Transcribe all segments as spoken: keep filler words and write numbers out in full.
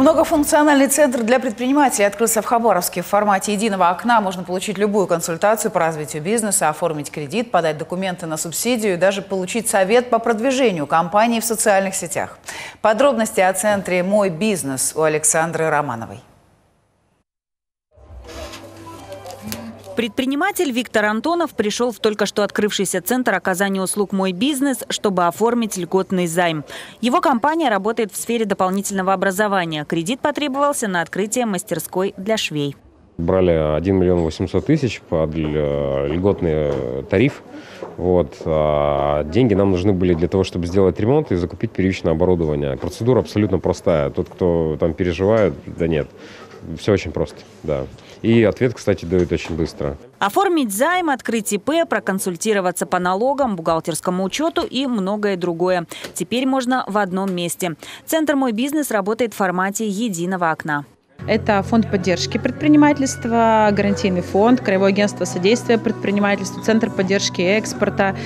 Многофункциональный центр для предпринимателей открылся в Хабаровске. В формате единого окна можно получить любую консультацию по развитию бизнеса, оформить кредит, подать документы на субсидию и даже получить совет по продвижению компании в социальных сетях. Подробности о центре «Мой бизнес» у Александры Романовой. Предприниматель Виктор Антонов пришел в только что открывшийся центр оказания услуг «Мой бизнес», чтобы оформить льготный займ. Его компания работает в сфере дополнительного образования. Кредит потребовался на открытие мастерской для швей. Брали один миллион восемьсот тысяч под льготный тариф. Вот. А деньги нам нужны были для того, чтобы сделать ремонт и закупить первичное оборудование. Процедура абсолютно простая. Тот, кто там переживает, да нет. Все очень просто, да. И ответ, кстати, дают очень быстро. Оформить займ, открыть ИП, проконсультироваться по налогам, бухгалтерскому учету и многое другое. Теперь можно в одном месте. Центр «Мой бизнес» работает в формате единого окна. Это фонд поддержки предпринимательства, гарантийный фонд, Краевое агентство содействия предпринимательству, Центр поддержки экспорта,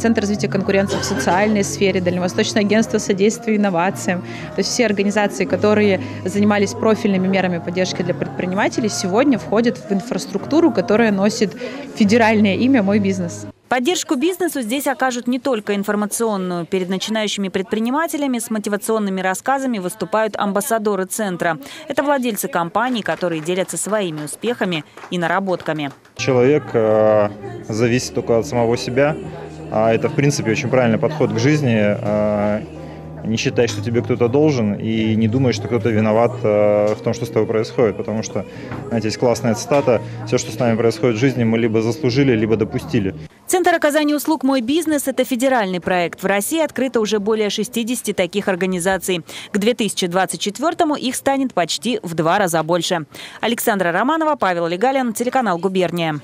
Центр развития конкуренции в социальной сфере, Дальневосточное агентство содействия инновациям. То есть все организации, которые занимались профильными мерами поддержки для предпринимателей, сегодня входят в инфраструктуру, которая носит федеральное имя «Мой бизнес». Поддержку бизнесу здесь окажут не только информационную. Перед начинающими предпринимателями с мотивационными рассказами выступают амбассадоры центра. Это владельцы компаний, которые делятся своими успехами и наработками. Человек э, зависит только от самого себя. А это, в принципе, очень правильный подход к жизни. Э, не считай, что тебе кто-то должен, и не думай, что кто-то виноват э, в том, что с тобой происходит. Потому что, знаете, есть классная цитата: «Все, что с нами происходит в жизни, мы либо заслужили, либо допустили». Центр оказания услуг «Мой бизнес» – это федеральный проект. В России открыто уже более шестидесяти таких организаций. К две тысячи двадцать четвёртому их станет почти в два раза больше. Александра Романова, Павел Легалин, телеканал «Губерния».